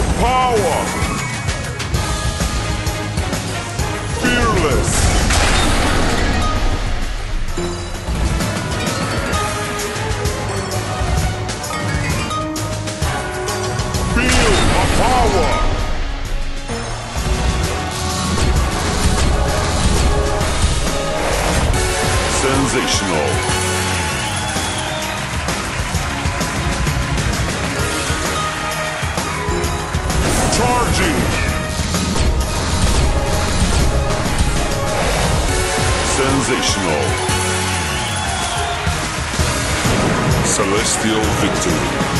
of power. Fearless. Feel the power. Sensational. Charging! Sensational! Celestial victory!